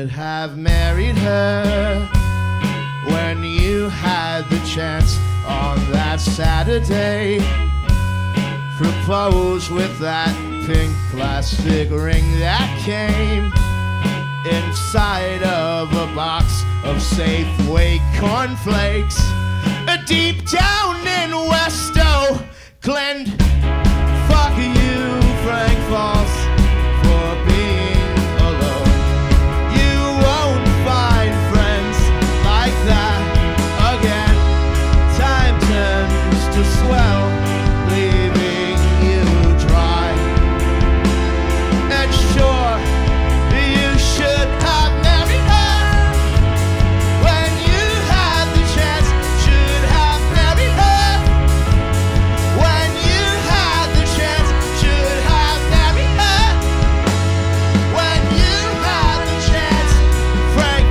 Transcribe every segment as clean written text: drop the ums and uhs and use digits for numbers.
could have married her when you had the chance on that Saturday. Propose with that pink plastic ring that came inside of a box of Safeway cornflakes. Deep down in Westo Oakland, fuck you, Frank Falls, for being alone. You won't find friends like that again. Time turns to swell, leaving you dry. And sure, you should have married her when you had the chance. Should have married her when you had the chance. Should have married her when you had the chance. Frank.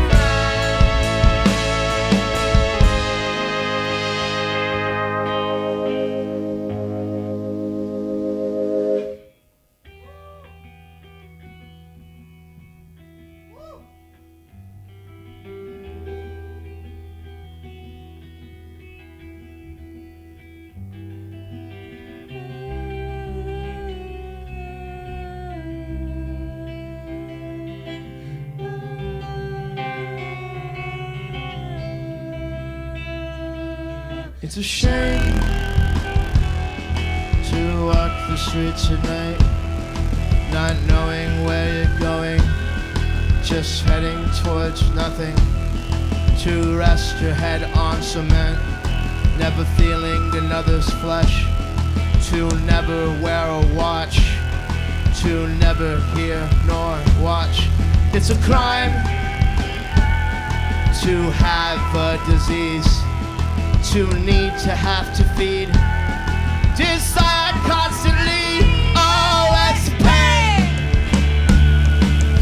It's a shame to walk the streets at night, not knowing where you're going, just heading towards nothing. To rest your head on cement, never feeling another's flesh. To never wear a watch, to never hear nor watch. It's a crime to have a disease, to need to have to feed desire constantly. Oh, it's pain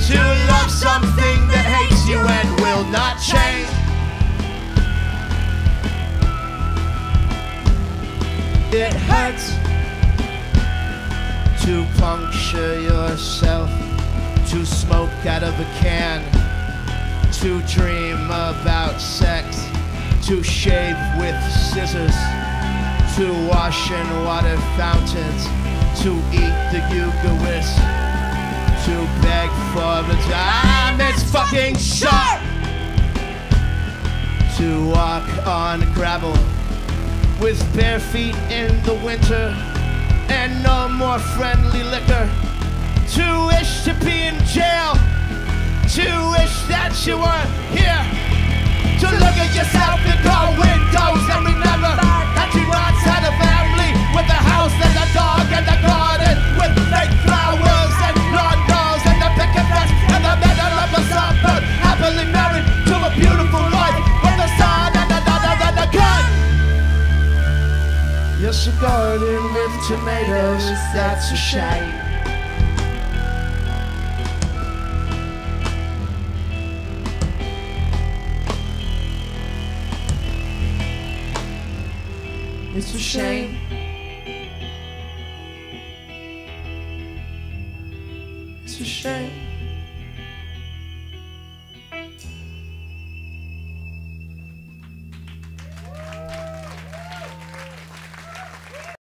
to love something that hates you and will not change. It hurts to puncture yourself, to smoke out of a can, to dream about sex, to shave with scissors, to wash in water fountains, to eat the Eucharist, to beg for a dime. It's fucking sharp to walk on gravel with bare feet in the winter and no more friendly liquor. To wish to be in jail, to wish that you weren't here. To look at yourself and call windows and remember that you once had a family with a house and a dog and a garden with fake flowers and lawn girls and the picket fence and the middle of a suburb, happily married to a beautiful wife with a son and a daughter and a gun. Yes, a garden with tomatoes, that's a shame. It's a shame. It's a shame.